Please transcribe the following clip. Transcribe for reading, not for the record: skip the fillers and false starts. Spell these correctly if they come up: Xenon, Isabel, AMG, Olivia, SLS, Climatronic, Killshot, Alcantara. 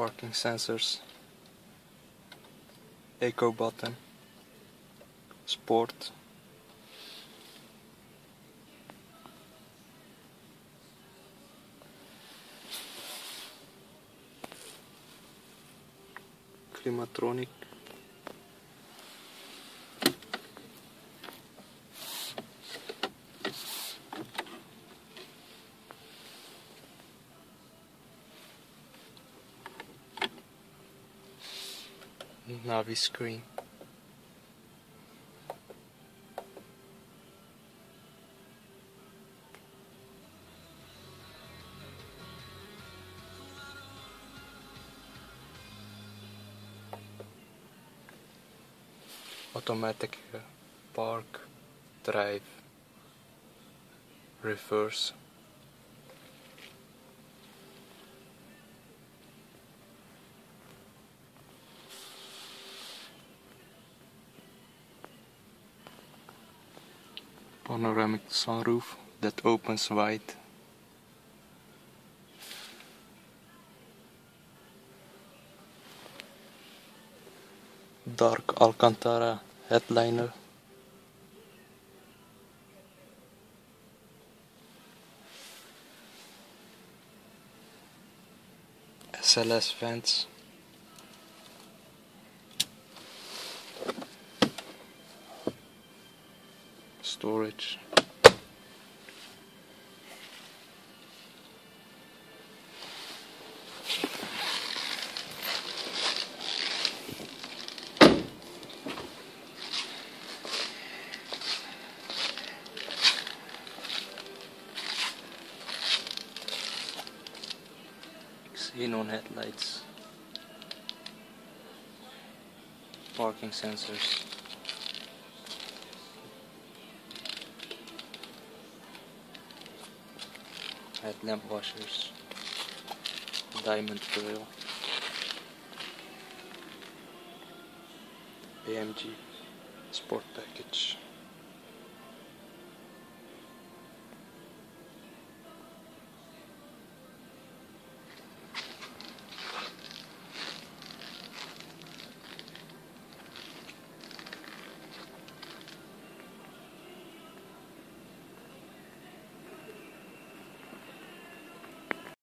parking sensors, eco button, sport, Climatronic, Navi screen, automatic park, drive, reverse, panoramic sunroof that opens wide, dark Alcantara headliner, SLS vents, storage, Xenon headlights, parking sensors, headlamp washers, diamond grill, AMG sport package.